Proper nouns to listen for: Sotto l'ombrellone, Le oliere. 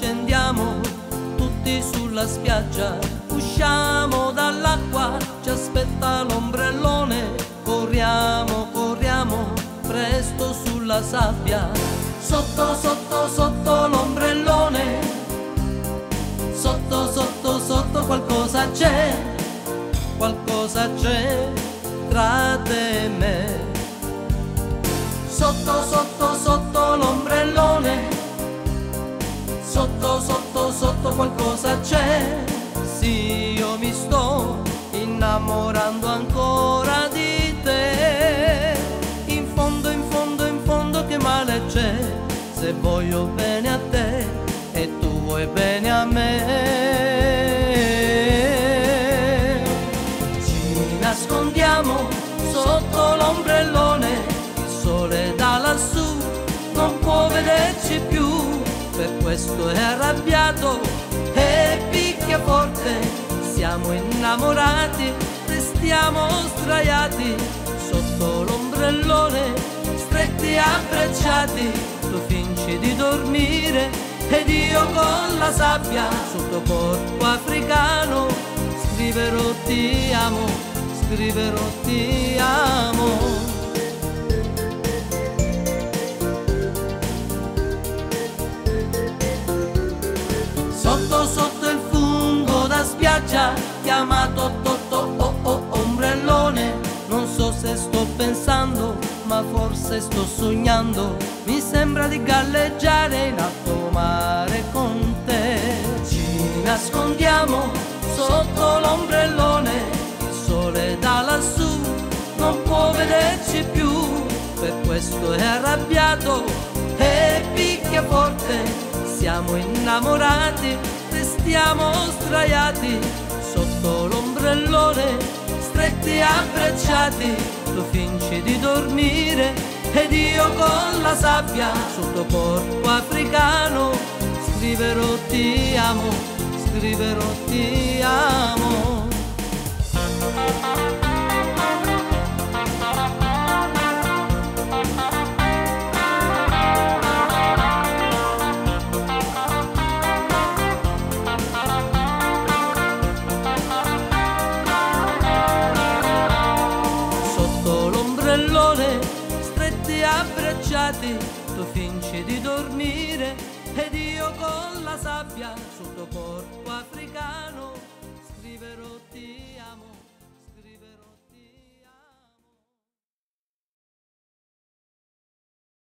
scendiamo tutti sulla spiaggia, usciamo dall'acqua, ci aspetta l'ombrellone, corriamo, corriamo, presto sulla sabbia. Sotto, sotto, sotto l'ombrellone, sotto, sotto, sotto qualcosa c'è, qualcosa c'è tra te e me. Sotto, sotto, sotto l'ombrellone, sotto, sotto, sotto qualcosa c'è. Sì, io mi sto innamorando ancora di te. In fondo, in fondo, in fondo che male c'è, se voglio bene a te e tu vuoi bene a me. Ci nascondiamo sotto l'ombrellone, lassù non può vederci più, per questo è arrabbiato e picchia forte. Siamo innamorati, restiamo sdraiati sotto l'ombrellone, stretti abbracciati. Tu fingi di dormire ed io con la sabbia sul tuo corpo africano scriverò ti amo, scriverò ti amo. Sotto, sotto il fungo da spiaggia, chiamato Totto, oh oh ombrellone. Non so se sto pensando, ma forse sto sognando, mi sembra di galleggiare in alto mare con te. Ci nascondiamo sotto l'ombrellone, il sole da lassù non può vederci più, per questo è arrabbiato e picchia forte. Siamo innamorati, restiamo sdraiati sotto l'ombrellone, stretti abbracciati. Tu fingi di dormire ed io con la sabbia sul tuo corpo africano scriverò ti amo, scriverò ti amo. Stretti abbracciati, tu fingi di dormire ed io con la sabbia sul tuo corpo